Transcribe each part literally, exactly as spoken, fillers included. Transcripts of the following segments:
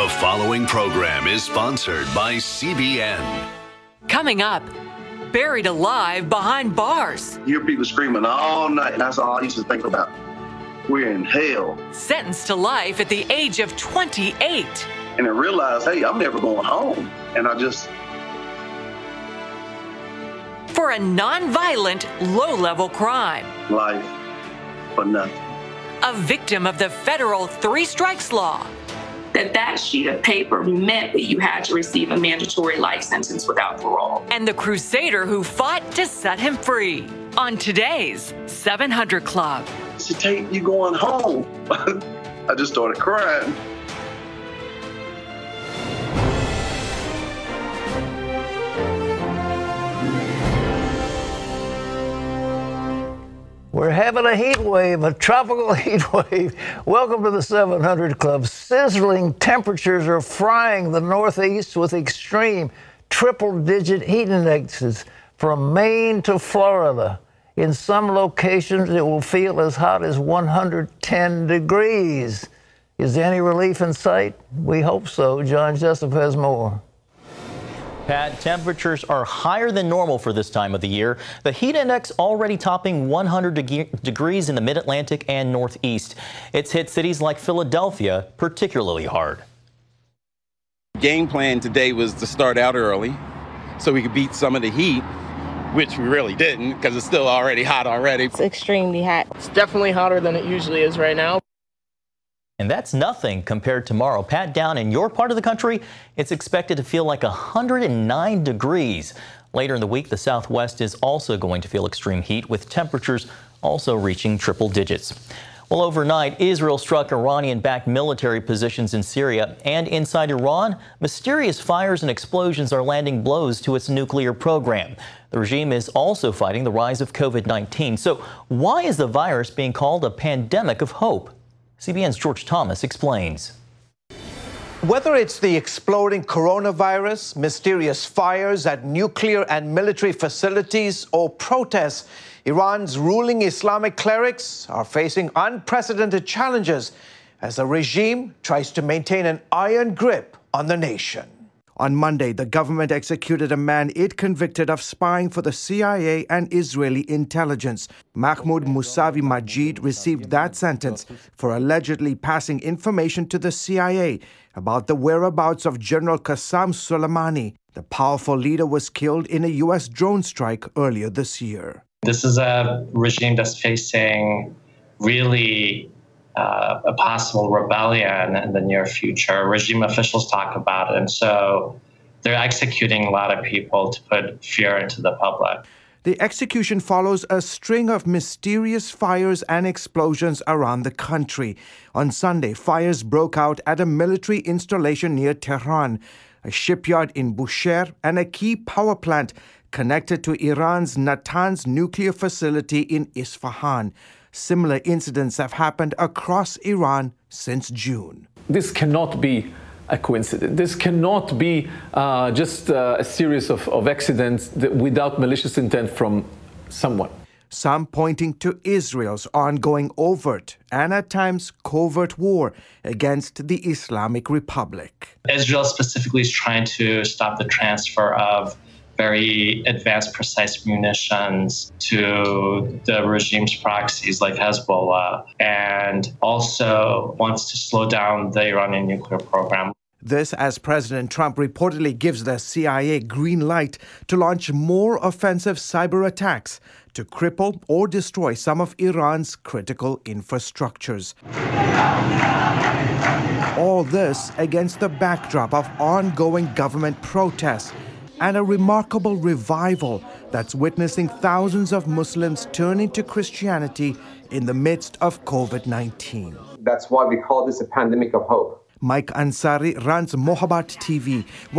The following program is sponsored by C B N. Coming up, buried alive behind bars. You hear people screaming all night, and that's all I used to think about. We're in hell. Sentenced to life at the age of twenty-eight. And I realized, hey, I'm never going home. And I just... for a non-violent, low-level crime. Life for nothing. A victim of the federal Three Strikes law. That that sheet of paper meant that you had to receive a mandatory life sentence without parole. And the crusader who fought to set him free. On today's seven hundred Club. To take you going home. I just started crying. We're having a heat wave, a tropical heat wave. Welcome to the seven hundred Club. Sizzling temperatures are frying the Northeast with extreme triple-digit heat indexes from Maine to Florida. In some locations, it will feel as hot as one hundred ten degrees. Is there any relief in sight? We hope so. John Jessup has more. Pat, temperatures are higher than normal for this time of the year. The heat index already topping one hundred degrees in the mid-Atlantic and Northeast. It's hit cities like Philadelphia particularly hard. Game plan today was to start out early so we could beat some of the heat, which we really didn't because it's still already hot already. It's extremely hot. It's definitely hotter than it usually is right now. And that's nothing compared to tomorrow. Pat, down in your part of the country, it's expected to feel like one hundred nine degrees. Later in the week, the Southwest is also going to feel extreme heat with temperatures also reaching triple digits. Well, overnight, Israel struck Iranian-backed military positions in Syria, and inside Iran, mysterious fires and explosions are landing blows to its nuclear program. The regime is also fighting the rise of COVID nineteen. So why is the virus being called a pandemic of hope? C B N's George Thomas explains. Whether it's the exploding coronavirus, mysterious fires at nuclear and military facilities, or protests, Iran's ruling Islamic clerics are facing unprecedented challenges as the regime tries to maintain an iron grip on the nation. On Monday, the government executed a man it convicted of spying for the C I A and Israeli intelligence. Mahmoud Mousavi Majid received that sentence for allegedly passing information to the C I A about the whereabouts of General Qasem Soleimani. The powerful leader was killed in a U S drone strike earlier this year. This is a regime that's facing really Uh, a possible rebellion in the near future. Regime officials talk about it, and so they're executing a lot of people to put fear into the public. The execution follows a string of mysterious fires and explosions around the country. On Sunday, fires broke out at a military installation near Tehran, a shipyard in Bushehr, and a key power plant connected to Iran's Natanz nuclear facility in Isfahan. Similar incidents have happened across Iran since June. This cannot be a coincidence. This cannot be uh, just uh, a series of, of accidents that without malicious intent from someone. Some pointing to Israel's ongoing overt and at times covert war against the Islamic Republic. Israel specifically is trying to stop the transfer of very advanced, precise munitions to the regime's proxies like Hezbollah, and also wants to slow down the Iranian nuclear program. This as President Trump reportedly gives the C I A green light to launch more offensive cyber attacks to cripple or destroy some of Iran's critical infrastructures. All this against the backdrop of ongoing government protests and a remarkable revival that's witnessing thousands of Muslims turning to Christianity in the midst of COVID nineteen. That's why we call this a pandemic of hope. Mike Ansari runs Mohabbat T V,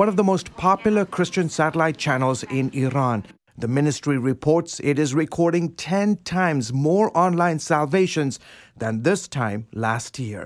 one of the most popular Christian satellite channels in Iran. The ministry reports it is recording ten times more online salvations than this time last year.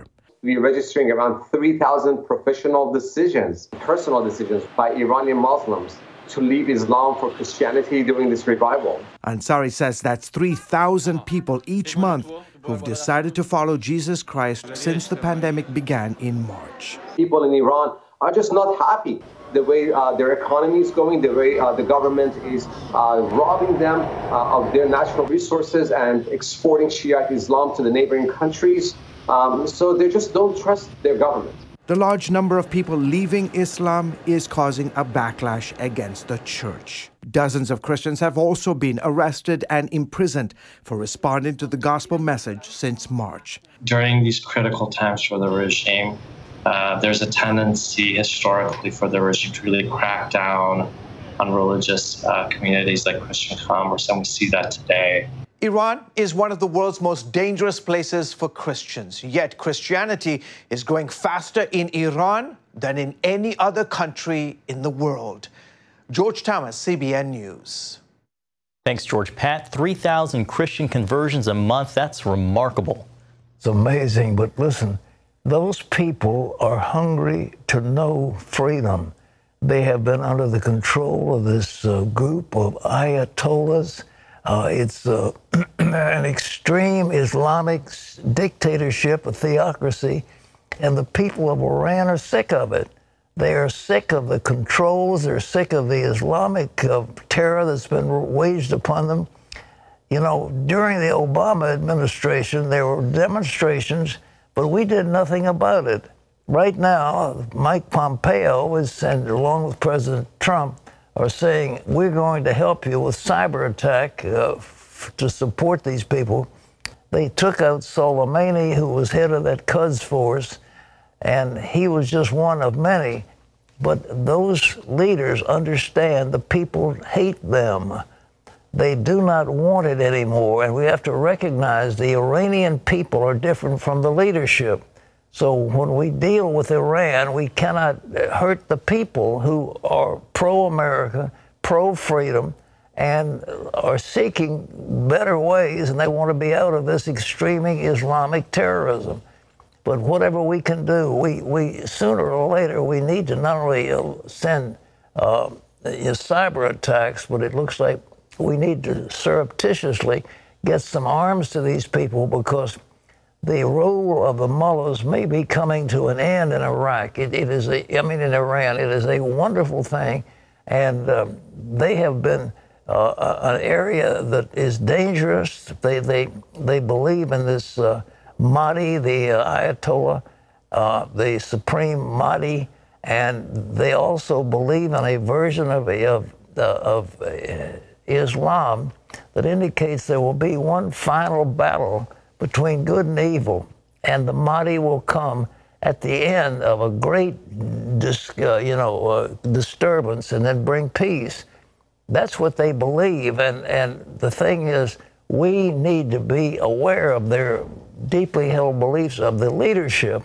We're registering around three thousand professional decisions, personal decisions by Iranian Muslims to leave Islam for Christianity during this revival. Ansari says that's three thousand people each month who've decided to follow Jesus Christ since the pandemic began in March. People in Iran are just not happy the way uh, their economy is going, the way uh, the government is uh, robbing them uh, of their natural resources and exporting Shiite Islam to the neighboring countries. Um, so they just don't trust their government. The large number of people leaving Islam is causing a backlash against the church. Dozens of Christians have also been arrested and imprisoned for responding to the gospel message since March. During these critical times for the regime, uh, there's a tendency historically for the regime to really crack down on religious uh, communities like Christian Commerce, and we see that today. Iran is one of the world's most dangerous places for Christians, yet Christianity is growing faster in Iran than in any other country in the world. George Thomas, C B N News. Thanks, George. Pat, three thousand Christian conversions a month, that's remarkable. It's amazing, but listen, those people are hungry to know freedom. They have been under the control of this uh, group of Ayatollahs. Uh, it's uh, an extreme Islamic dictatorship, a theocracy, and the people of Iran are sick of it. They are sick of the controls. They're sick of the Islamic uh, terror that's been waged upon them. You know, during the Obama administration, there were demonstrations, but we did nothing about it. Right now, Mike Pompeo is, and along with President Trump, are saying, we're going to help you with cyber attack uh, to support these people. They took out Soleimani, who was head of that Quds force, and he was just one of many. But those leaders understand the people hate them. They do not want it anymore, and we have to recognize the Iranian people are different from the leadership. So when we deal with Iran, we cannot hurt the people who are pro-America, pro-freedom, and are seeking better ways, and they want to be out of this extreme Islamic terrorism. But whatever we can do, we, we sooner or later, we need to not only send uh, cyber attacks, but it looks like we need to surreptitiously get some arms to these people, because the rule of the mullahs may be coming to an end in Iraq. It, it is, a, I mean, in Iran, it is a wonderful thing, and um, they have been uh, an area that is dangerous. They they they believe in this uh, Mahdi, the uh, Ayatollah, uh, the Supreme Mahdi, and they also believe in a version of of uh, of uh, Islam that indicates there will be one final battle between good and evil, and the Mahdi will come at the end of a great dis, uh, you know, uh, disturbance and then bring peace. That's what they believe, and, and the thing is, we need to be aware of their deeply held beliefs of the leadership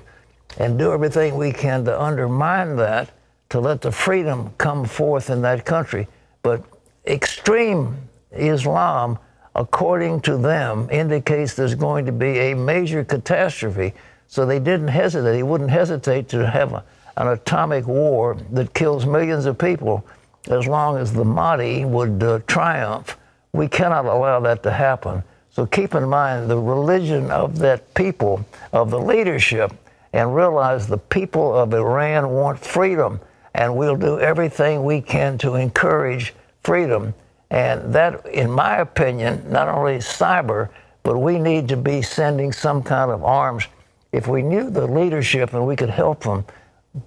and do everything we can to undermine that, to let the freedom come forth in that country. But extreme Islam, according to them, indicates there's going to be a major catastrophe. So they didn't hesitate. He wouldn't hesitate to have a, an atomic war that kills millions of people as long as the Mahdi would uh, triumph. We cannot allow that to happen. So keep in mind the religion of that people, of the leadership, and realize the people of Iran want freedom, and we'll do everything we can to encourage freedom. And that, in my opinion, not only cyber, but we need to be sending some kind of arms. If we knew the leadership and we could help them,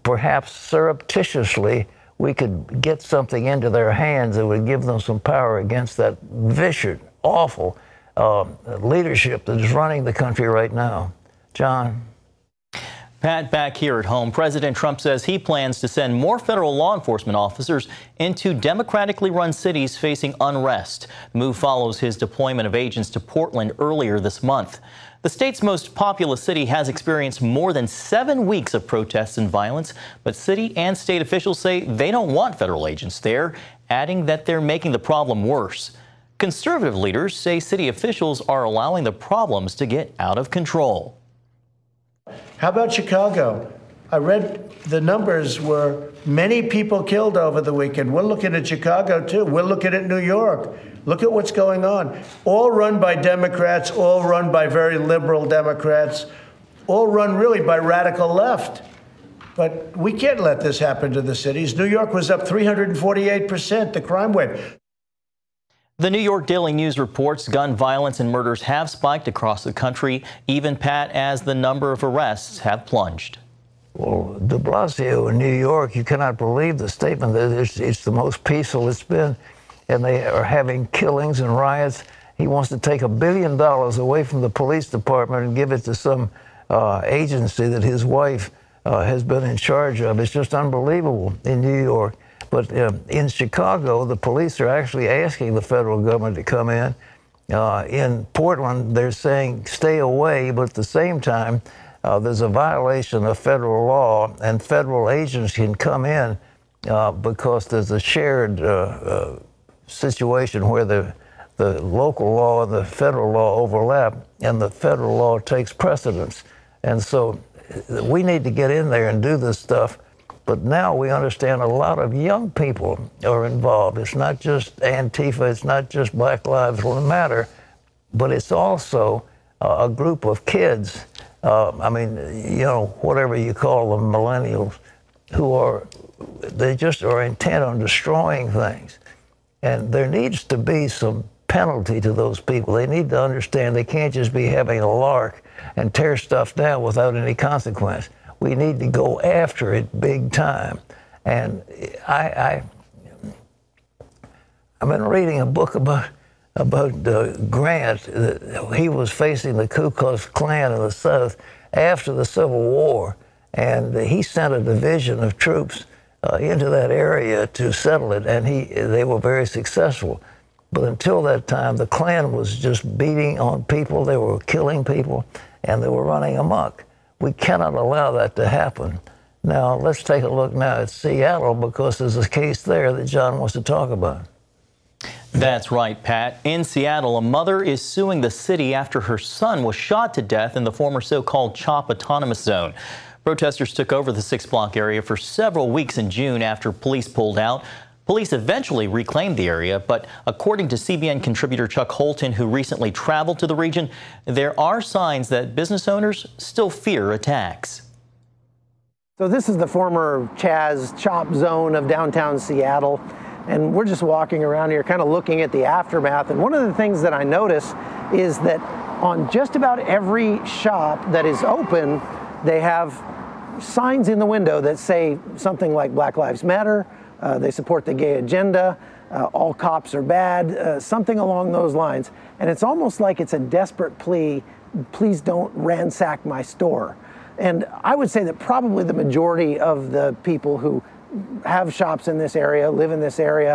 perhaps surreptitiously, we could get something into their hands that would give them some power against that vicious, awful uh, leadership that is running the country right now. John? Pat, back here at home, President Trump says he plans to send more federal law enforcement officers into democratically run cities facing unrest. The move follows his deployment of agents to Portland earlier this month. The state's most populous city has experienced more than seven weeks of protests and violence, but city and state officials say they don't want federal agents there, adding that they're making the problem worse. Conservative leaders say city officials are allowing the problems to get out of control. How about Chicago? I read the numbers were many people killed over the weekend. We're looking at Chicago, too. We're looking at New York. Look at what's going on. All run by Democrats, all run by very liberal Democrats, all run really by radical left. But we can't let this happen to the cities. New York was up three hundred forty-eight percent, the crime wave. The New York Daily News reports gun violence and murders have spiked across the country, even, Pat, as the number of arrests have plunged. Well, De Blasio in New York, you cannot believe the statement that it's, it's the most peaceful it's been, and they are having killings and riots. He wants to take a billion dollars away from the police department and give it to some uh, agency that his wife Uh, has been in charge of. It's just unbelievable in New York. But uh, in Chicago, the police are actually asking the federal government to come in. Uh, in Portland, they're saying stay away, but at the same time, uh, there's a violation of federal law, and federal agents can come in uh, because there's a shared uh, uh, situation where the, the local law and the federal law overlap, and the federal law takes precedence. And so we need to get in there and do this stuff. But now we understand a lot of young people are involved. It's not just Antifa. It's not just Black Lives Matter. But it's also uh, a group of kids, uh, I mean, you know, whatever you call them, millennials, who are, they just are intent on destroying things. And there needs to be some penalty to those people. They need to understand they can't just be having a lark and tear stuff down without any consequence. We need to go after it big time. And I, I, I've been reading a book about about uh, Grant. He was facing the Ku Klux Klan in the South after the Civil War, and he sent a division of troops uh, into that area to settle it, and he they were very successful. But until that time, the Klan was just beating on people. They were killing people, and they were running amok. We cannot allow that to happen. Now, let's take a look now at Seattle, because there's a case there that John wants to talk about. That's right, Pat. In Seattle, a mother is suing the city after her son was shot to death in the former so-called CHOP autonomous zone. Protesters took over the six block area for several weeks in June after police pulled out. Police eventually reclaimed the area, but according to C B N contributor Chuck Holton, who recently traveled to the region, there are signs that business owners still fear attacks. So this is the former CHAZ CHOP zone of downtown Seattle, and we're just walking around here kind of looking at the aftermath. And one of the things that I notice is that on just about every shop that is open, they have signs in the window that say something like Black Lives Matter, Uh, they support the gay agenda, uh, all cops are bad, uh, something along those lines. And it's almost like it's a desperate plea, please don't ransack my store. And I would say that probably the majority of the people who have shops in this area, live in this area,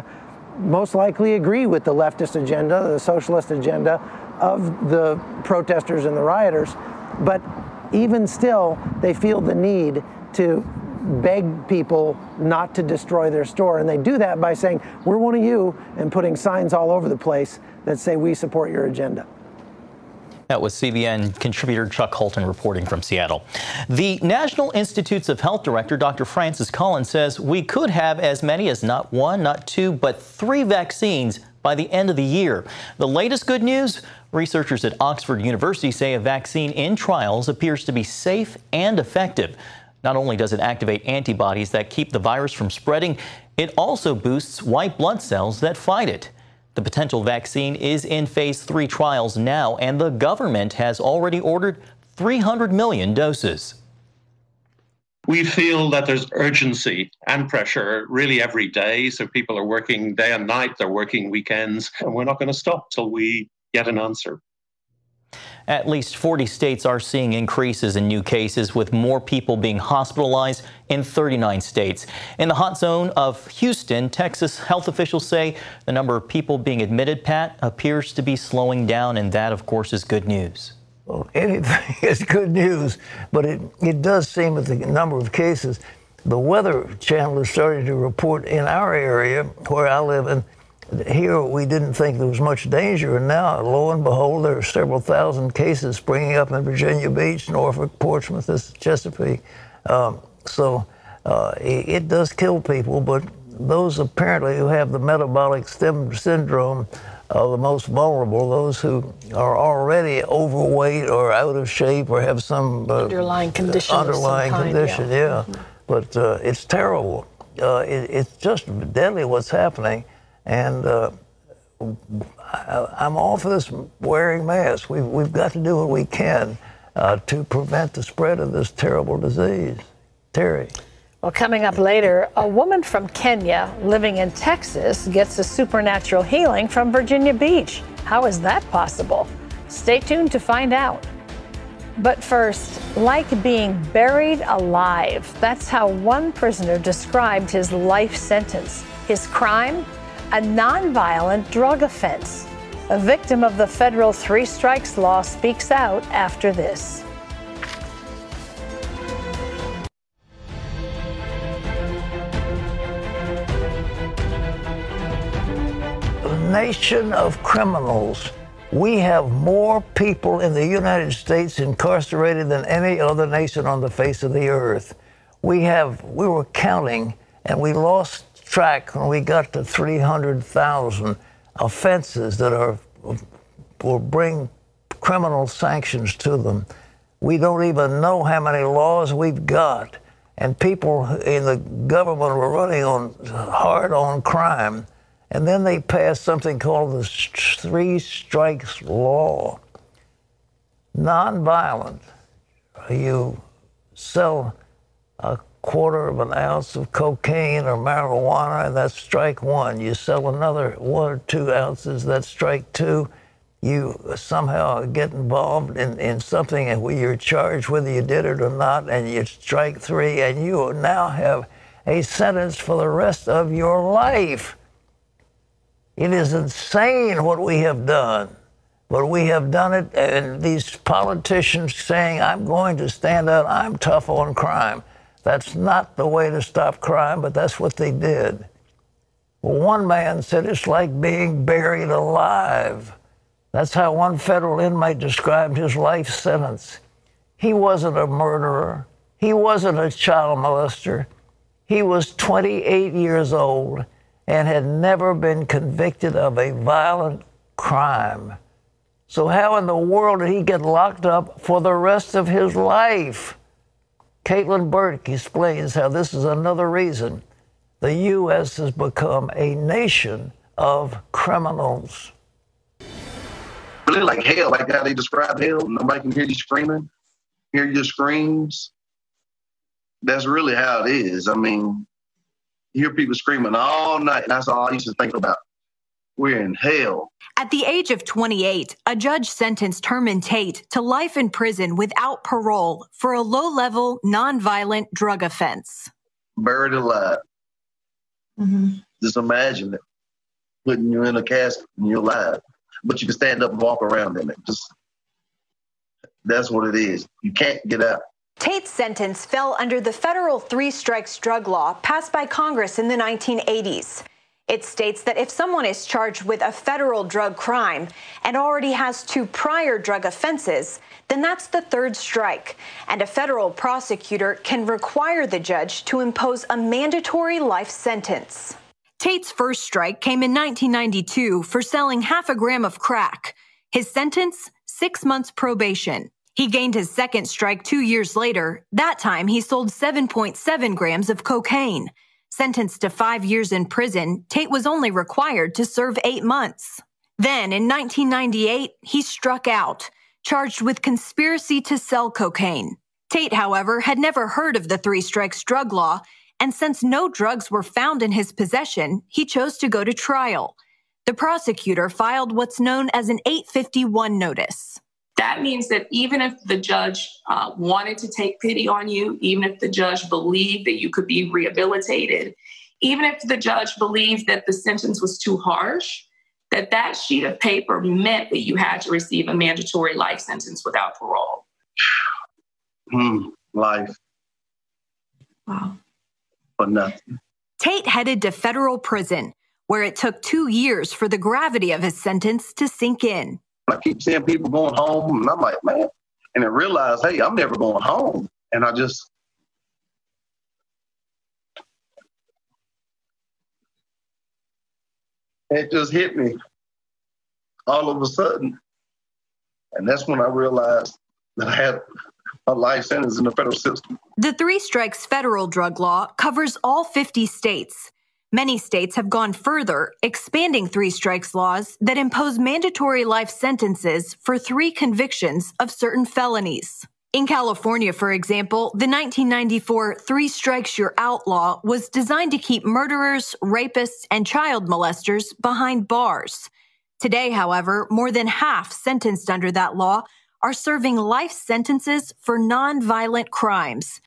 most likely agree with the leftist agenda, the socialist agenda of the protesters and the rioters. But even still, they feel the need to beg people not to destroy their store, and they do that by saying, we're one of you, and putting signs all over the place that say we support your agenda. That was C B N contributor Chuck Holton reporting from Seattle. The National Institutes of Health director, Doctor Francis Collins, says we could have as many as not one, not two, but three vaccines by the end of the year. The latest good news, researchers at Oxford University say a vaccine in trials appears to be safe and effective. Not only does it activate antibodies that keep the virus from spreading, it also boosts white blood cells that fight it. The potential vaccine is in phase three trials now, and the government has already ordered three hundred million doses. We feel that there's urgency and pressure really every day. So people are working day and night, they're working weekends, and we're not going to stop till we get an answer. At least forty states are seeing increases in new cases, with more people being hospitalized in thirty-nine states. In the hot zone of Houston, Texas, health officials say the number of people being admitted, Pat, appears to be slowing down, and that, of course, is good news. Well, anything is good news, but it, it does seem that the number of cases, the Weather Channel is starting to report in our area where I live, and here we didn't think there was much danger, and now, lo and behold, there are several thousand cases springing up in Virginia Beach, Norfolk, Portsmouth, Chesapeake. Um, So uh, it does kill people, but those apparently who have the metabolic stem syndrome are the most vulnerable, those who are already overweight or out of shape or have some uh, underlying condition. Underlying kind, condition, yeah. yeah. Mm-hmm. But uh, it's terrible. Uh, it, it's just deadly what's happening. And uh, I, I'm all for this wearing masks. We've, we've got to do what we can uh, to prevent the spread of this terrible disease. Terry. Well, coming up later, a woman from Kenya living in Texas gets a supernatural healing from Virginia Beach. How is that possible? Stay tuned to find out. But first, like being buried alive. That's how one prisoner described his life sentence. His crime? A nonviolent drug offense. A victim of the federal Three Strikes law speaks out after this. Nation of criminals. We have more people in the United States incarcerated than any other nation on the face of the earth. We have, we were counting, and we lost track when we got to three hundred thousand offenses that are, will bring criminal sanctions to them. We don't even know how many laws we've got, and people in the government were running on hard on crime. And then they passed something called the Three Strikes Law. Nonviolent. You sell a quarter of an ounce of cocaine or marijuana, and that's strike one. You sell another one or two ounces, that's strike two. You somehow get involved in, in something and you're charged whether you did it or not, and you strike three, and you now have a sentence for the rest of your life. It is insane what we have done, but we have done it, and these politicians saying, I'm going to stand out, I'm tough on crime. That's not the way to stop crime, but that's what they did. Well, one man said it's like being buried alive. That's how one federal inmate described his life sentence. He wasn't a murderer. He wasn't a child molester. He was twenty-eight years old and had never been convicted of a violent crime. So how in the world did he get locked up for the rest of his life? Caitlin Burke explains how this is another reason the U S has become a nation of criminals. Really like hell, like how they describe hell. Nobody can hear you screaming, hear your screams. That's really how it is. I mean, you hear people screaming all night. That's all I used to think about. We're in hell. At the age of twenty-eight, a judge sentenced Herman Tate to life in prison without parole for a low-level, nonviolent drug offense. Buried alive. Mm-hmm. Just imagine it. Putting you in a casket and you're alive. But you can stand up and walk around in it. Just, that's what it is. You can't get out. Tate's sentence fell under the federal Three Strikes drug law passed by Congress in the nineteen eighties. It states that if someone is charged with a federal drug crime and already has two prior drug offenses, then that's the third strike, and a federal prosecutor can require the judge to impose a mandatory life sentence. Tate's first strike came in nineteen ninety-two for selling half a gram of crack. His sentence, six months probation. He gained his second strike two years later. That time, he sold seven point seven grams of cocaine. Sentenced to five years in prison, Tate was only required to serve eight months. Then, in nineteen ninety-eight, he struck out, charged with conspiracy to sell cocaine. Tate, however, had never heard of the Three Strikes drug law, and since no drugs were found in his possession, he chose to go to trial. The prosecutor filed what's known as an eight fifty-one notice. That means that even if the judge uh, wanted to take pity on you, even if the judge believed that you could be rehabilitated, even if the judge believed that the sentence was too harsh, that that sheet of paper meant that you had to receive a mandatory life sentence without parole. Mm, life. Wow. For nothing. Tate headed to federal prison, where it took two years for the gravity of his sentence to sink in. I keep seeing people going home, and I'm like, man. And I realize, hey, I'm never going home. And I just, And it just hit me all of a sudden. And that's when I realized that I had a life sentence in the federal system. The Three Strikes federal drug law covers all fifty states. Many states have gone further, expanding Three Strikes laws that impose mandatory life sentences for three convictions of certain felonies. In California, for example, the nineteen ninety-four Three Strikes You're Out law was designed to keep murderers, rapists, and child molesters behind bars. Today, however, more than half sentenced under that law are serving life sentences for nonviolent crimes.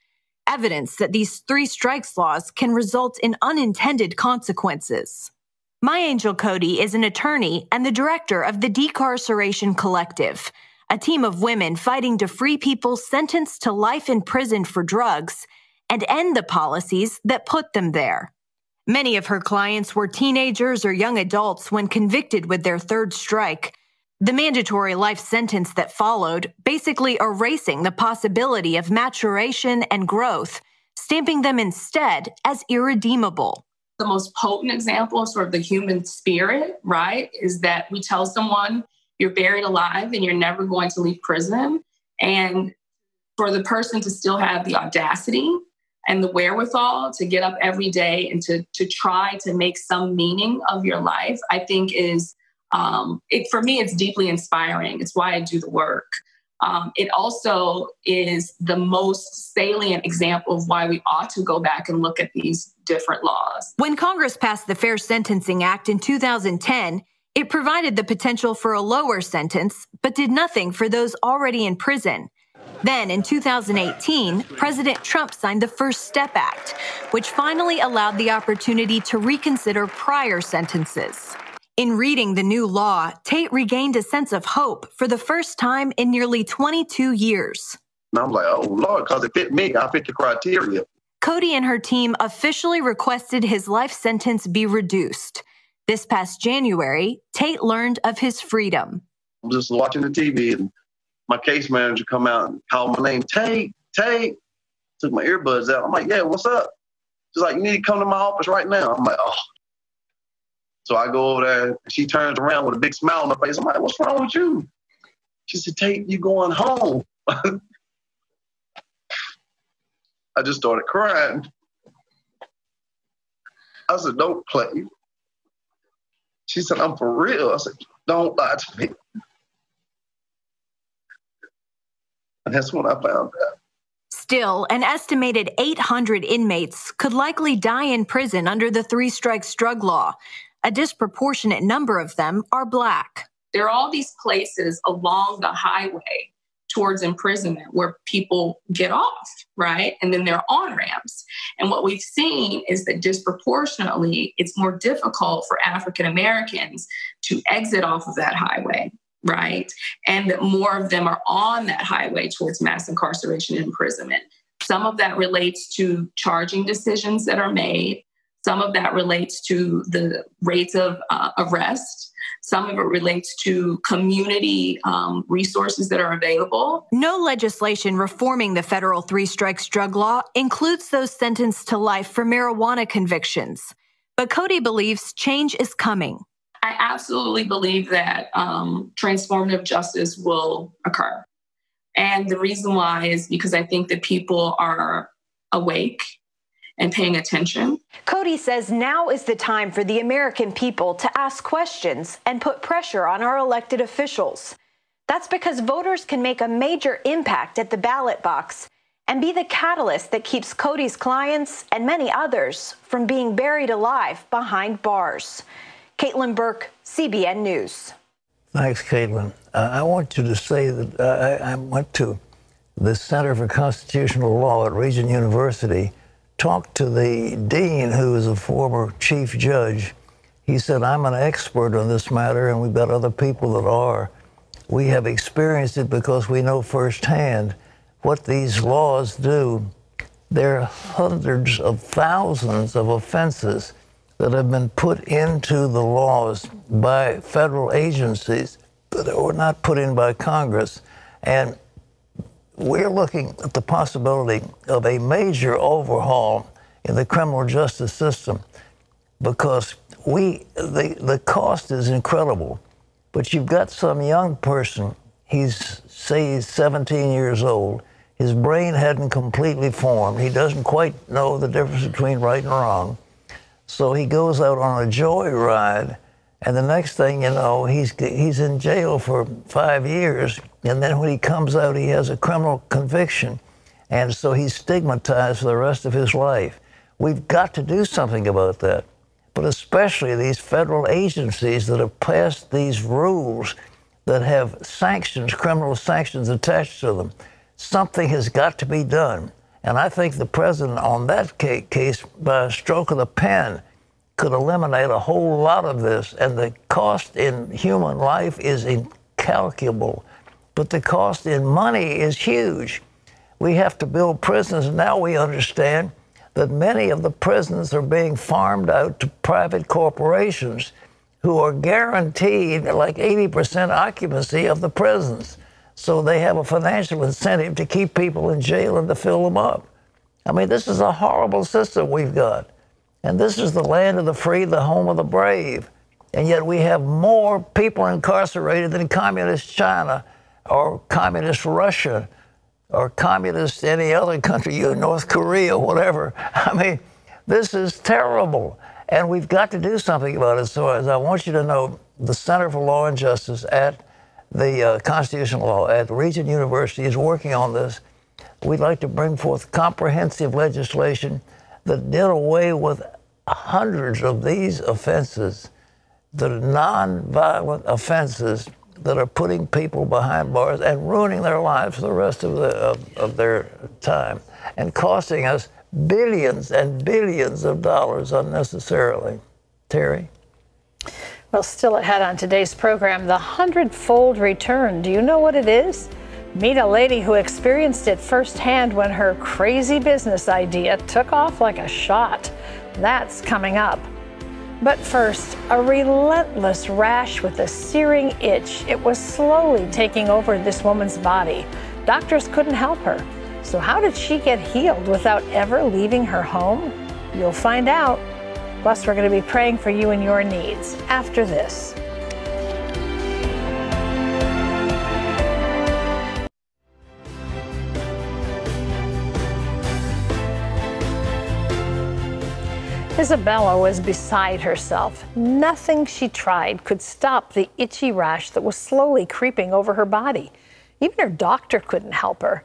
Evidence that these Three Strikes laws can result in unintended consequences. My Angel Cody is an attorney and the director of the Decarceration Collective, a team of women fighting to free people sentenced to life in prison for drugs and end the policies that put them there. Many of her clients were teenagers or young adults when convicted with their third strike, the mandatory life sentence that followed, basically erasing the possibility of maturation and growth, stamping them instead as irredeemable. The most potent example of sort of the human spirit, right, is that we tell someone you're buried alive and you're never going to leave prison. And for the person to still have the audacity and the wherewithal to get up every day and to, to try to make some meaning of your life, I think is... Um, it, for me, it's deeply inspiring. It's why I do the work. Um, it also is the most salient example of why we ought to go back and look at these different laws. When Congress passed the Fair Sentencing Act in two thousand ten, it provided the potential for a lower sentence, but did nothing for those already in prison. Then in two thousand eighteen, President Trump signed the First Step Act, which finally allowed the opportunity to reconsider prior sentences. In reading the new law, Tate regained a sense of hope for the first time in nearly twenty-two years. And I'm like, oh, Lord, because it fit me. I fit the criteria. Cody and her team officially requested his life sentence be reduced. This past January, Tate learned of his freedom. I'm just watching the T V, and my case manager come out and called my name, Tate, Tate. Took my earbuds out. I'm like, yeah, what's up? She's like, you need to come to my office right now. I'm like, oh. So I go over there, and she turns around with a big smile on her face. I'm like, what's wrong with you? She said, Tate, you going home. I just started crying. I said, don't play. She said, I'm for real. I said, don't lie to me. And that's when I found out. Still, an estimated eight hundred inmates could likely die in prison under the Three Strikes drug law. A disproportionate number of them are Black. There are all these places along the highway towards imprisonment where people get off, right? And then there are on-ramps. And what we've seen is that disproportionately, it's more difficult for African Americans to exit off of that highway, right? And that more of them are on that highway towards mass incarceration and imprisonment. Some of that relates to charging decisions that are made. Some of that relates to the rates of uh, arrest. Some of it relates to community um, resources that are available. No legislation reforming the federal Three Strikes drug law includes those sentenced to life for marijuana convictions. But Cody believes change is coming. I absolutely believe that um, transformative justice will occur. And the reason why is because I think that people are awake and paying attention. Cody says now is the time for the American people to ask questions and put pressure on our elected officials. That's because voters can make a major impact at the ballot box and be the catalyst that keeps Cody's clients and many others from being buried alive behind bars. Caitlin Burke, C B N News. Thanks, Caitlin. Uh, I want you to say that uh, I, I went to the Center for Constitutional Law at Regent University, talked to the dean, who is a former chief judge. He said, I'm an expert on this matter, and we've got other people that are. We have experienced it because we know firsthand what these laws do. There are hundreds of thousands of offenses that have been put into the laws by federal agencies that were not put in by Congress. And we're looking at the possibility of a major overhaul in the criminal justice system. because we the, the cost is incredible. But you've got some young person, he's, say he's seventeen years old, his brain hadn't completely formed. He doesn't quite know the difference between right and wrong. So he goes out on a joyride, and the next thing you know, he's, he's in jail for five years, and then when he comes out, he has a criminal conviction, and so he's stigmatized for the rest of his life. We've got to do something about that, but especially these federal agencies that have passed these rules that have sanctions, criminal sanctions attached to them. Something has got to be done. And I think the president on that case, by a stroke of the pen, could eliminate a whole lot of this. And the cost in human life is incalculable. But the cost in money is huge. We have to build prisons. And now we understand that many of the prisons are being farmed out to private corporations who are guaranteed like eighty percent occupancy of the prisons. So they have a financial incentive to keep people in jail and to fill them up. I mean, this is a horrible system we've got. And this is the land of the free, the home of the brave. And yet we have more people incarcerated than communist China or communist Russia or communist any other country, you know, North Korea, whatever. I mean, this is terrible. And we've got to do something about it. So as I want you to know, the Center for Law and Justice at the uh, Constitutional Law at Regent University is working on this. We'd like to bring forth comprehensive legislation that did away with hundreds of these offenses, the nonviolent offenses that are putting people behind bars and ruining their lives for the rest of, the, of, of their time and costing us billions and billions of dollars unnecessarily. Terry? Well, still ahead on today's program, the hundredfold return. Do you know what it is? Meet a lady who experienced it firsthand when her crazy business idea took off like a shot. That's coming up. But first, a relentless rash with a searing itch. It was slowly taking over this woman's body. Doctors couldn't help her. So how did she get healed without ever leaving her home? You'll find out. Plus, we're going to be praying for you and your needs after this. Isabella was beside herself. Nothing she tried could stop the itchy rash that was slowly creeping over her body. Even her doctor couldn't help her.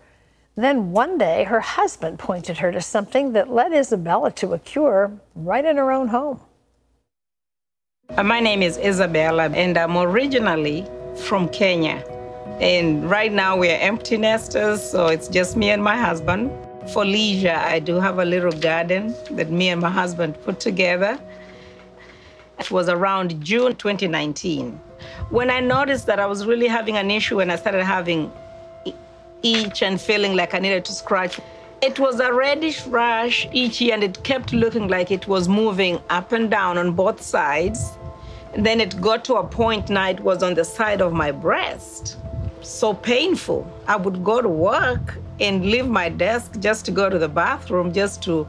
Then one day, her husband pointed her to something that led Isabella to a cure right in her own home. My name is Isabella, and I'm originally from Kenya. And right now, we're empty nesters, so it's just me and my husband. For leisure, I do have a little garden that me and my husband put together. It was around June twenty nineteen. When I noticed that I was really having an issue and I started having itch and feeling like I needed to scratch. It was a reddish rash, itchy, and it kept looking like it was moving up and down on both sides. And then it got to a point now it was on the side of my breast. So painful. I would go to work and leave my desk just to go to the bathroom, just to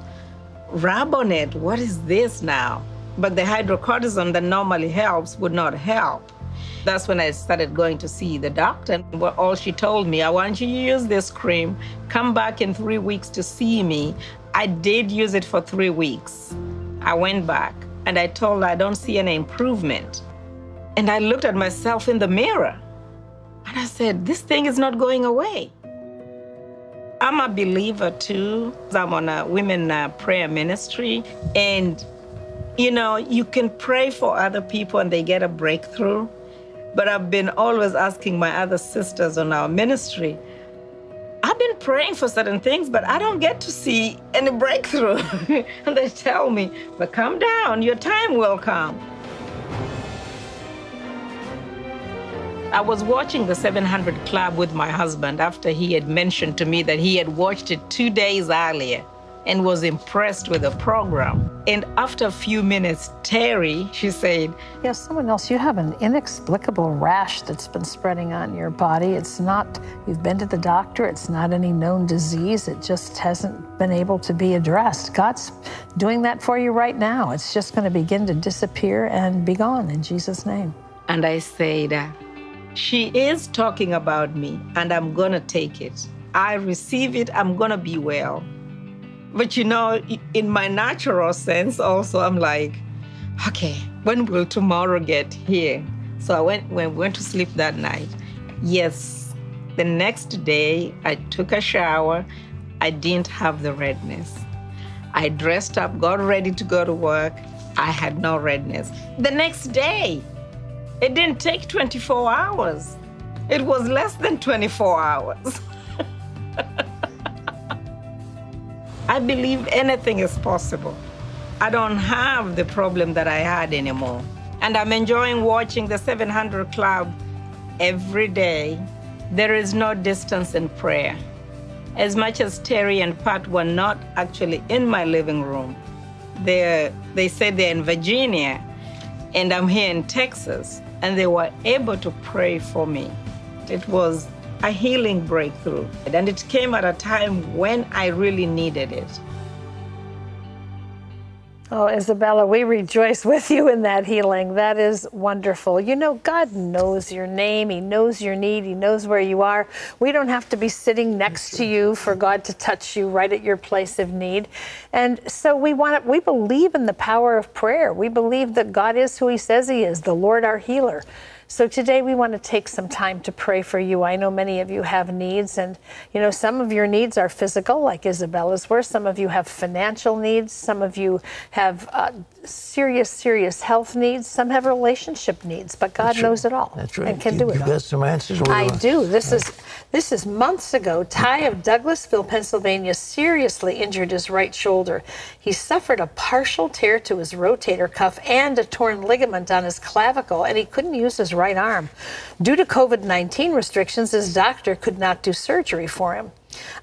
rub on it. What is this now? But the hydrocortisone that normally helps would not help. That's when I started going to see the doctor. All she told me, I want you to use this cream, come back in three weeks to see me. I did use it for three weeks. I went back and I told her I don't see any improvement. And I looked at myself in the mirror and I said, this thing is not going away. I'm a believer too. I'm on a women prayer ministry, and you know, you can pray for other people and they get a breakthrough. But I've been always asking my other sisters on our ministry, I've been praying for certain things, but I don't get to see any breakthrough. And they tell me, but calm down, your time will come. I was watching The seven hundred Club with my husband after he had mentioned to me that he had watched it two days earlier. and was impressed with the program. And after a few minutes, Terry, she said, yeah, someone else, you have an inexplicable rash that's been spreading on your body. It's not, you've been to the doctor, it's not any known disease. It just hasn't been able to be addressed. God's doing that for you right now. It's just going to begin to disappear and be gone in Jesus' name. And I said, she is talking about me, and I'm going to take it. I receive it, I'm going to be well. But, you know, in my natural sense also, I'm like, okay, when will tomorrow get here? So I went, when went to sleep that night. Yes, the next day, I took a shower. I didn't have the redness. I dressed up, got ready to go to work. I had no redness. The next day, it didn't take twenty-four hours. It was less than twenty-four hours. I believe anything is possible. I don't have the problem that I had anymore. And I'm enjoying watching the seven hundred club every day. There is no distance in prayer. As much as Terry and Pat were not actually in my living room, they they said they're in Virginia, and I'm here in Texas, and they were able to pray for me. It was a healing breakthrough, and it came at a time when I really needed it. Oh, Isabella, we rejoice with you in that healing. That is wonderful. You know, God knows your name. He knows your need. He knows where you are. We don't have to be sitting next to you for God to touch you right at your place of need. And so we want to, we believe in the power of prayer. We believe that God is who He says He is, the Lord our healer. So today we want to take some time to pray for you. I know many of you have needs, and you know, some of your needs are physical, like Isabella's were. Some of you have financial needs. Some of you have uh, serious, serious health needs. Some have relationship needs, but God That's knows right. it all That's right. and can you, do it you all. You got some answers? I do. This yeah. is this is months ago. Ty of Douglasville, Pennsylvania, seriously injured his right shoulder. He suffered a partial tear to his rotator cuff and a torn ligament on his clavicle, and he couldn't use his right arm. Due to COVID nineteen restrictions, his doctor could not do surgery for him.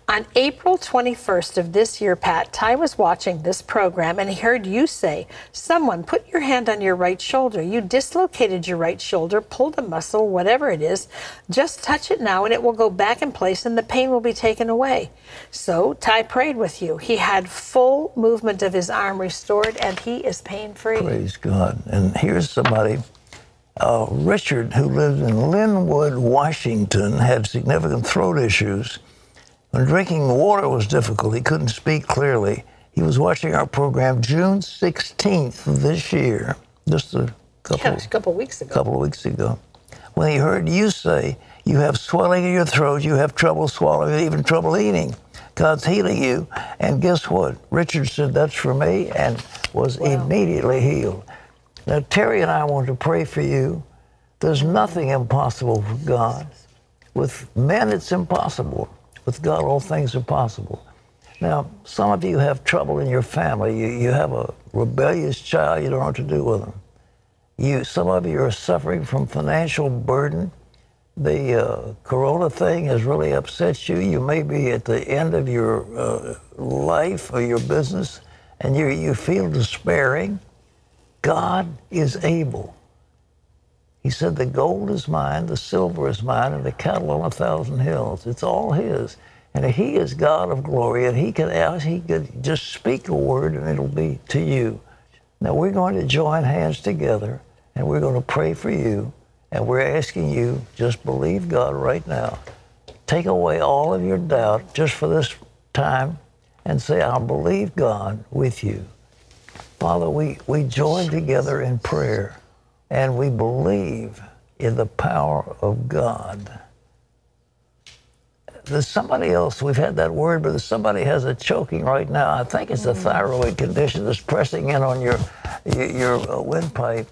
On April twenty-first of this year, Pat, Ty was watching this program and he heard you say, someone put your hand on your right shoulder. You dislocated your right shoulder, pulled a muscle, whatever it is. Just touch it now and it will go back in place and the pain will be taken away. So Ty prayed with you. He had full movement of his arm restored and he is pain-free. Praise God. And here's somebody. Uh, Richard, who lived in Linwood, Washington, had significant throat issues. When drinking water was difficult, he couldn't speak clearly. He was watching our program June sixteenth of this year, just a couple, yeah, a couple weeks ago. Couple of weeks ago, when he heard you say, you have swelling in your throat, you have trouble swallowing, even trouble eating. God's healing you, and guess what? Richard said, that's for me, and was wow. immediately healed. Now, Terry and I want to pray for you. There's nothing impossible for God. With men, it's impossible. With God, all things are possible. Now, some of you have trouble in your family. You, you have a rebellious child. You don't know what to do with them. You, some of you are suffering from financial burden. The uh, corona thing has really upset you. You may be at the end of your uh, life or your business, and you, you feel despairing. God is able. He said, the gold is mine, the silver is mine, and the cattle on a thousand hills. It's all His. And He is God of glory, and He can ask, He could just speak a word, and it'll be to you. Now, we're going to join hands together, and we're going to pray for you, and we're asking you, just believe God right now. Take away all of your doubt just for this time, and say, I'll believe God with you. Father, we, we join together in prayer, and we believe in the power of God. There's somebody else, we've had that word, but somebody has a choking right now. I think it's a thyroid condition that's pressing in on your, your windpipe,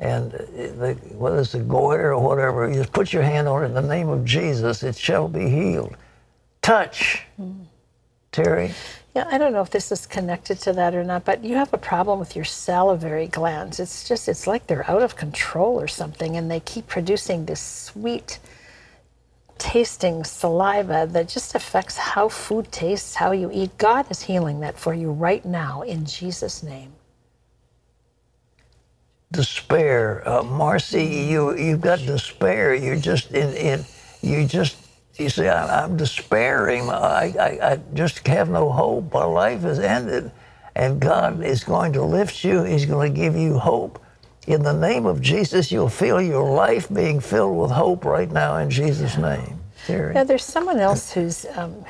and the, whether it's a goiter or whatever, you just put your hand on it in the name of Jesus. It shall be healed. Touch. Mm. Terry? Yeah, I don't know if this is connected to that or not, but you have a problem with your salivary glands. It's just, it's like they're out of control or something, and they keep producing this sweet tasting saliva that just affects how food tastes, how you eat. God is healing that for you right now in Jesus' name. Despair, uh, Marcy, you you've got despair. You just in in you just you say I, I'm despairing. I, I I just have no hope. My life is ended, and God is going to lift you. He's going to give you hope. In the name of Jesus, you'll feel your life being filled with hope right now in Jesus' name. Terry. Now, there's someone else who's, um,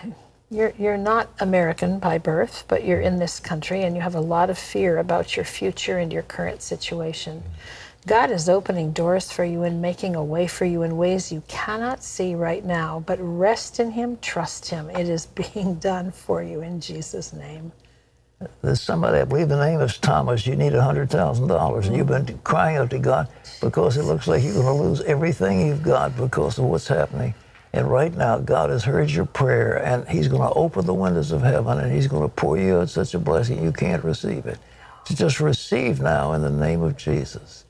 you're, you're not American by birth, but you're in this country, and you have a lot of fear about your future and your current situation. God is opening doors for you and making a way for you in ways you cannot see right now, but rest in Him, trust Him. It is being done for you in Jesus' name. There's somebody, I believe the name is Thomas, you need one hundred thousand dollars, and you've been crying out to God because it looks like you're going to lose everything you've got because of what's happening. And right now, God has heard your prayer, and He's going to open the windows of heaven, and He's going to pour you out such a blessing you can't receive it. So just receive now in the name of Jesus.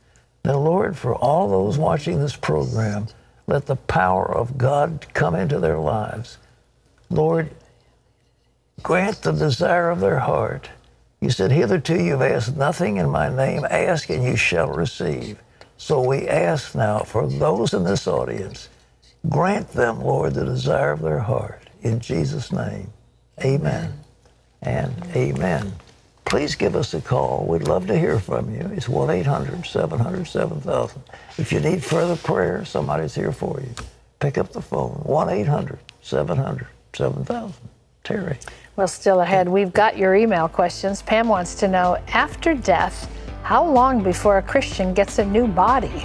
Now, Lord, for all those watching this program, let the power of God come into their lives. Lord, grant the desire of their heart. You said, hitherto you've asked nothing in my name. Ask and you shall receive. So we ask now for those in this audience. Grant them, Lord, the desire of their heart. In Jesus' name, amen and amen. Please give us a call. We'd love to hear from you. It's one eight hundred seven hundred seven thousand. If you need further prayer, somebody's here for you. Pick up the phone, one eight hundred seven hundred seven thousand. Terry. Well, still ahead, we've got your email questions. Pam wants to know, after death, how long before a Christian gets a new body?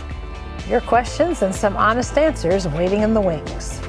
Your questions and some honest answers waiting in the wings.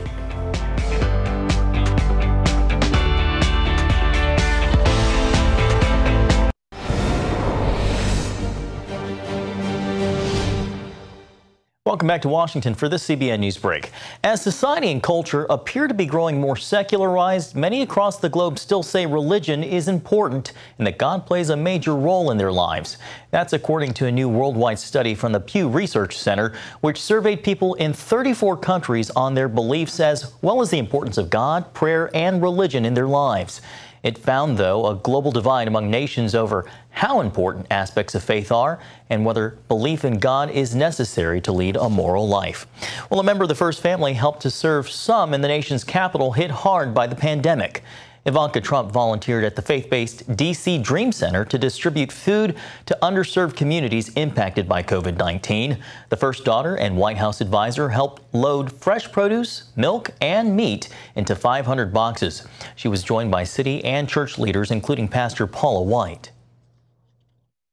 Welcome back to Washington for this C B N News Break. As society and culture appear to be growing more secularized, many across the globe still say religion is important and that God plays a major role in their lives. That's according to a new worldwide study from the Pew Research Center, which surveyed people in thirty-four countries on their beliefs as well as the importance of God, prayer, and religion in their lives. It found, though, a global divide among nations over how important aspects of faith are and whether belief in God is necessary to lead a moral life. Well, a member of the First Family helped to serve some in the nation's capital hit hard by the pandemic. Ivanka Trump volunteered at the faith-based D C Dream Center to distribute food to underserved communities impacted by COVID nineteen. The first daughter and White House advisor helped load fresh produce, milk, and meat into five hundred boxes. She was joined by city and church leaders, including Pastor Paula White.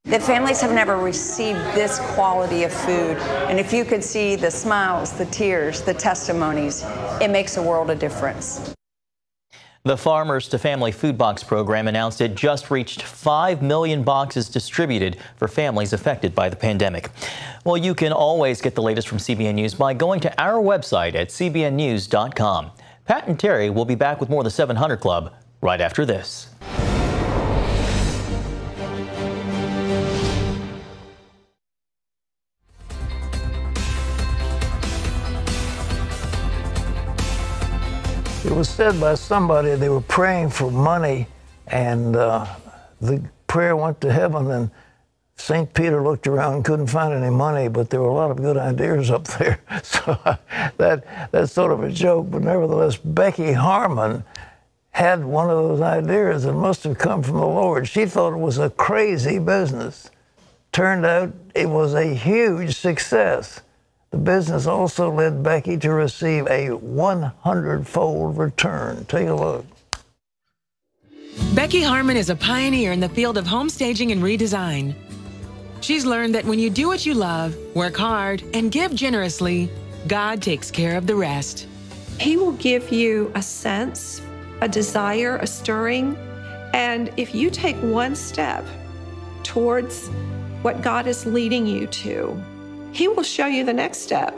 The families have never received this quality of food, and if you could see the smiles, the tears, the testimonies, it makes a world of difference. The Farmers to Family Food Box program announced it just reached five million boxes distributed for families affected by the pandemic. Well, you can always get the latest from C B N News by going to our website at C B N news dot com. Pat and Terry will be back with more of the seven hundred Club right after this. It was said by somebody they were praying for money, and uh, the prayer went to heaven, and Saint Peter looked around and couldn't find any money, but there were a lot of good ideas up there. So that, that's sort of a joke, but nevertheless, Becky Harmon had one of those ideas that must have come from the Lord. She thought it was a crazy business. Turned out it was a huge success. The business also led Becky to receive a one hundred fold return. Take a look. Becky Harmon is a pioneer in the field of home staging and redesign. She's learned that when you do what you love, work hard, and give generously, God takes care of the rest. He will give you a sense, a desire, a stirring, and if you take one step towards what God is leading you to, He will show you the next step.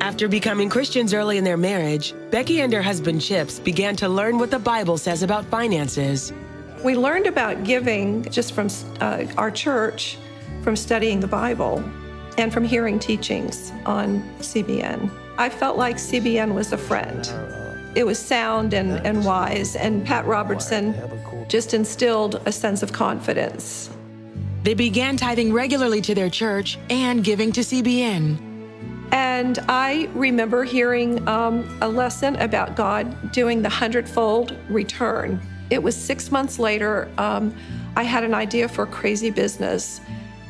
After becoming Christians early in their marriage, Becky and her husband Chips began to learn what the Bible says about finances. We learned about giving just from uh, our church, from studying the Bible, and from hearing teachings on C B N. I felt like C B N was a friend. It was sound and, and wise, and Pat Robertson just instilled a sense of confidence. They began tithing regularly to their church and giving to C B N. And I remember hearing um, a lesson about God doing the hundredfold return. It was six months later, um, I had an idea for a crazy business,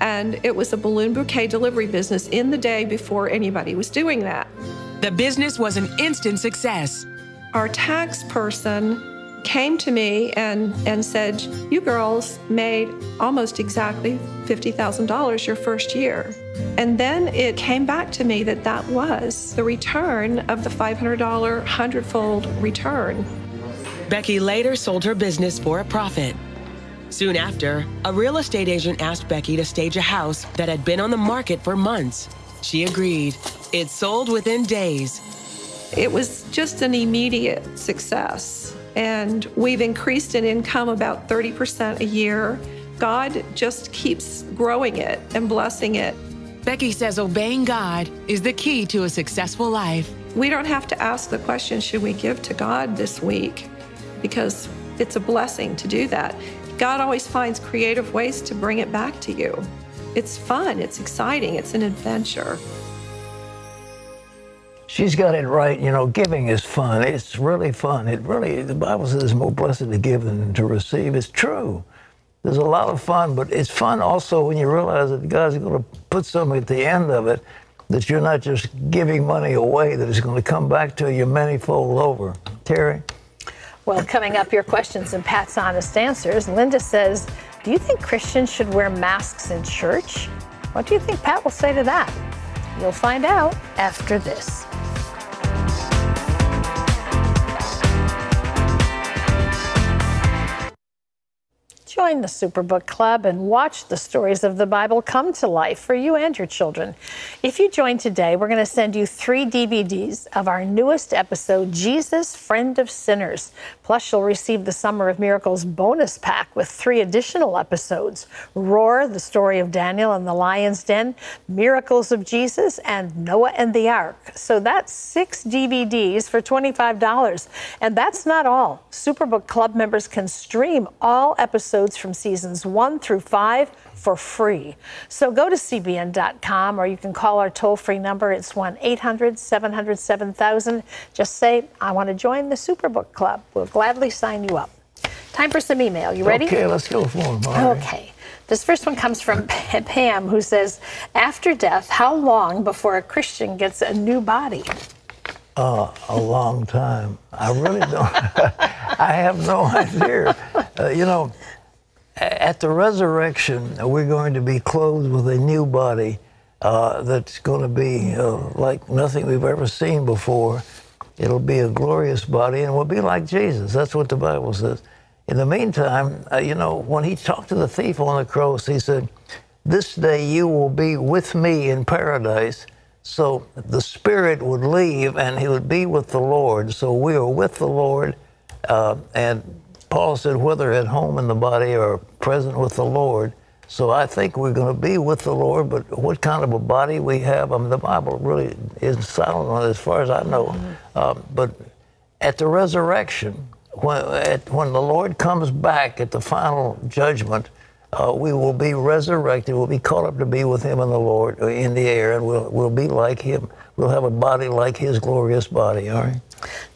and it was a balloon bouquet delivery business in the day before anybody was doing that. The business was an instant success. Our tax person came to me and, and said, you girls made almost exactly fifty thousand dollars your first year. And then it came back to me that that was the return of the five hundred dollar hundredfold return. Becky later sold her business for a profit. Soon after, a real estate agent asked Becky to stage a house that had been on the market for months. She agreed. It sold within days. It was just an immediate success, and we've increased in income about thirty percent a year. God just keeps growing it and blessing it. Becky says obeying God is the key to a successful life. We don't have to ask the question, should we give to God this week? Because it's a blessing to do that. God always finds creative ways to bring it back to you. It's fun, it's exciting, it's an adventure. She's got it right. You know, giving is fun. It's really fun. It really, the Bible says, more blessed to give than to receive. It's true. There's a lot of fun, but it's fun also when you realize that God's going to put something at the end of it, that you're not just giving money away, that it's going to come back to you manifold over. Terry? Well, coming up, your questions and Pat's honest answers. Linda says, do you think Christians should wear masks in church? What do you think Pat will say to that? You'll find out after this. Join the Superbook Club and watch the stories of the Bible come to life for you and your children. If you join today, we're going to send you three D V Ds of our newest episode, Jesus, Friend of Sinners. Plus, you'll receive the Summer of Miracles bonus pack with three additional episodes, Roar, the story of Daniel and the Lion's Den, Miracles of Jesus, and Noah and the Ark. So that's six D V Ds for twenty-five dollars. And that's not all. Superbook Club members can stream all episodes from seasons one through five for free. So go to C B N dot com, or you can call our toll-free number. It's one eight hundred seven hundred seven thousand. Just say, I want to join the Superbook Club. We'll gladly sign you up. Time for some email. You ready? Okay, let's go for it, Marty. Okay. This first one comes from Pam, who says, after death, how long before a Christian gets a new body? Uh, a long time. I really don't. I have no idea. Uh, you know, at the resurrection, we're going to be clothed with a new body uh, that's going to be uh, like nothing we've ever seen before. It'll be a glorious body, and we'll be like Jesus. That's what the Bible says. In the meantime, uh, you know, when he talked to the thief on the cross, he said, this day you will be with me in paradise. So the spirit would leave, and he would be with the Lord. So we are with the Lord, uh, and Paul said, whether at home in the body or present with the Lord. So I think we're going to be with the Lord, but what kind of a body we have, I mean, the Bible really isn't silent on it as far as I know. Mm-hmm. um, but at the resurrection, when, at, when the Lord comes back at the final judgment, uh, we will be resurrected. We'll be caught up to be with him in the Lord, in the air, and we'll, we'll be like him. We'll have a body like his glorious body, all right?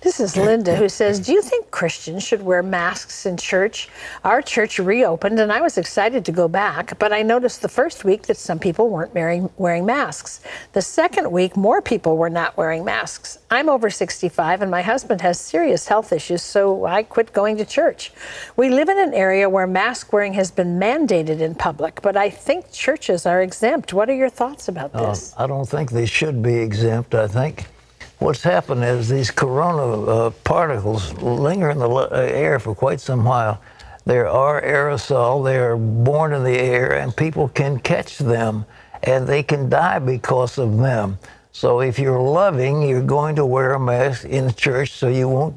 This is Linda, who says, do you think Christians should wear masks in church? Our church reopened, and I was excited to go back, but I noticed the first week that some people weren't wearing, wearing masks. The second week, more people were not wearing masks. I'm over sixty-five, and my husband has serious health issues, so I quit going to church. We live in an area where mask wearing has been mandated in public, but I think churches are exempt. What are your thoughts about this? Uh, I don't think they should be exempt, I think. What's happened is these corona uh, particles linger in the air for quite some while. There are aerosol, they are born in the air, and people can catch them, and they can die because of them. So if you're loving, you're going to wear a mask in church so you won't,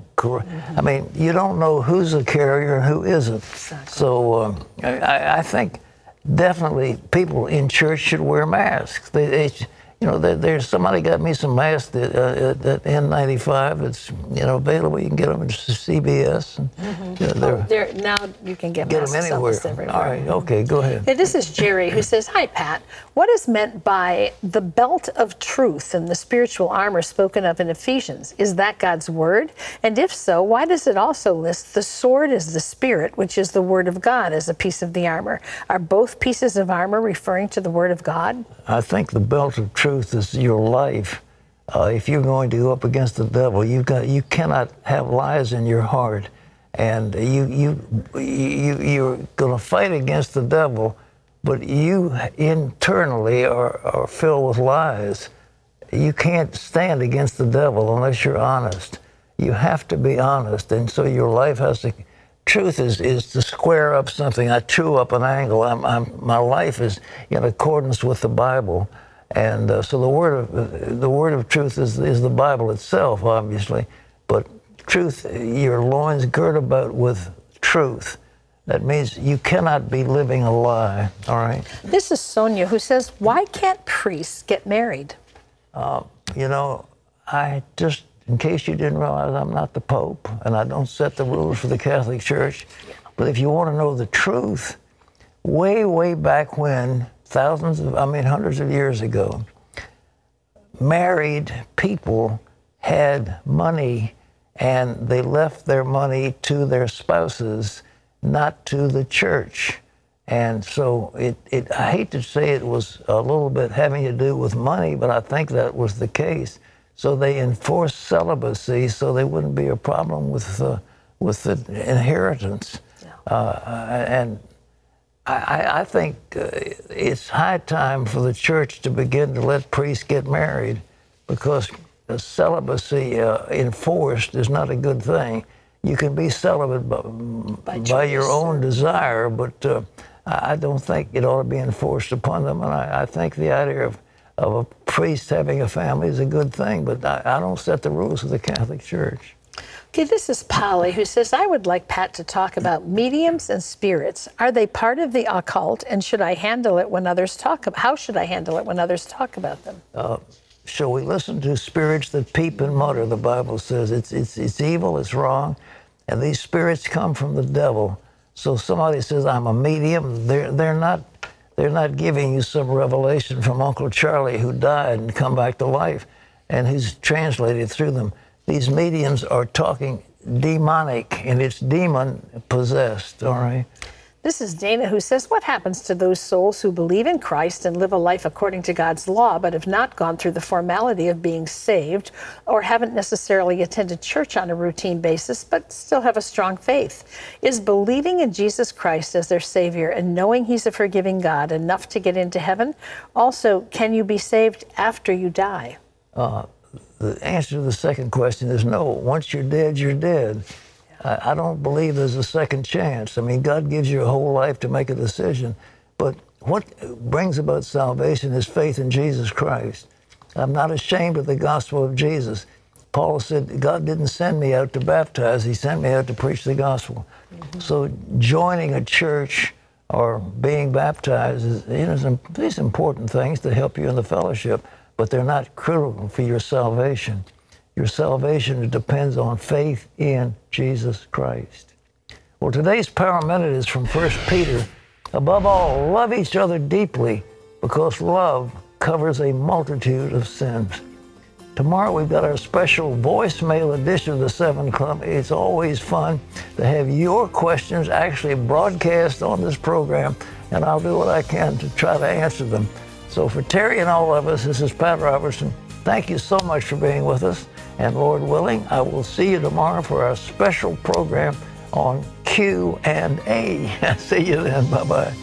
I mean, you don't know who's a carrier and who isn't. Exactly. So um, I, I think definitely people in church should wear masks. They, they, you know, there, there's somebody got me some masks that, uh, at N ninety-five. It's, you know, available. You can get them at C B S. And, mm-hmm. you know, oh, they're, now you can get, get masks them anywhere. Everywhere. All right, okay, go ahead. Hey, this is Jerry who says, "Hi, Pat. What is meant by the belt of truth and the spiritual armor spoken of in Ephesians? Is that God's word? And if so, why does it also list the sword as the Spirit, which is the word of God, as a piece of the armor? Are both pieces of armor referring to the word of God?" I think the belt of truth is your life. Uh, if you're going to go up against the devil, you've got, you cannot have lies in your heart, and you you you you're going to fight against the devil, but you internally are, are filled with lies. You can't stand against the devil unless you're honest. You have to be honest, and so your life has to. Truth is is to square up something. I chew up an angle. I'm, I'm my life is in accordance with the Bible. And uh, so the word of the word of truth is is the Bible itself, obviously. But truth, your loins girt about with truth. That means you cannot be living a lie. All right. This is Sonia who says, "Why can't priests get married?" Uh, you know, I just, in case you didn't realize, I'm not the Pope, and I don't set the rules for the Catholic Church. But if you want to know the truth, way, way back when, thousands of, I mean, hundreds of years ago, married people had money, and they left their money to their spouses, not to the church. And so it, it, I hate to say it was a little bit having to do with money, but I think that was the case. So they enforced celibacy so there wouldn't be a problem with, uh, with the inheritance. Yeah. Uh, and I, I think it's high time for the church to begin to let priests get married, because celibacy uh, enforced is not a good thing. You can be celibate by, by, by your own desire, but uh, I don't think it ought to be enforced upon them. And I, I think the idea of of a priest having a family is a good thing, but I, I don't set the rules of the Catholic Church. Okay, this is Polly who says, "I would like Pat to talk about mediums and spirits. Are they part of the occult, and should I handle it when others talk about, how should I handle it when others talk about them?" Uh, shall we listen to spirits that peep and mutter? The Bible says it's, it's, it's evil, it's wrong, and these spirits come from the devil. So somebody says, "I'm a medium," they're, they're not, They're not giving you some revelation from Uncle Charlie who died and come back to life and who's translated through them. These mediums are talking demonic, and it's demon-possessed, all right? This is Dana who says, "What happens to those souls who believe in Christ and live a life according to God's law but have not gone through the formality of being saved or haven't necessarily attended church on a routine basis but still have a strong faith? Is believing in Jesus Christ as their Savior and knowing He's a forgiving God enough to get into heaven? Also, can you be saved after you die?" Uh, the answer to the second question is no. Once you're dead, you're dead. I don't believe there's a second chance. I mean, God gives you a whole life to make a decision. But what brings about salvation is faith in Jesus Christ. I'm not ashamed of the gospel of Jesus. Paul said, God didn't send me out to baptize. He sent me out to preach the gospel. Mm-hmm. So joining a church or being baptized, is, you know, some, these important things to help you in the fellowship, but they're not critical for your salvation. Your salvation depends on faith in Jesus Christ. Well, today's Power Minute is from First Peter. "Above all, love each other deeply, because love covers a multitude of sins." Tomorrow we've got our special voicemail edition of the seven Club. It's always fun to have your questions actually broadcast on this program, and I'll do what I can to try to answer them. So for Terry and all of us, this is Pat Robertson. Thank you so much for being with us. And Lord willing, I will see you tomorrow for our special program on Q and A. See you then. Bye-bye.